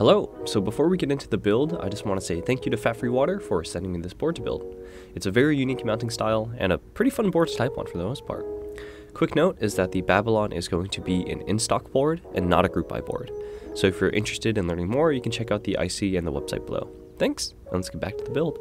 Hello, so before we get into the build, I just want to say thank you to FatFreeWater for sending me this board to build. It's a very unique mounting style and a pretty fun board to type on for the most part. Quick note is that the Babylon is going to be an in-stock board and not a group buy board. So if you're interested in learning more, you can check out the IC and the website below. Thanks, and let's get back to the build.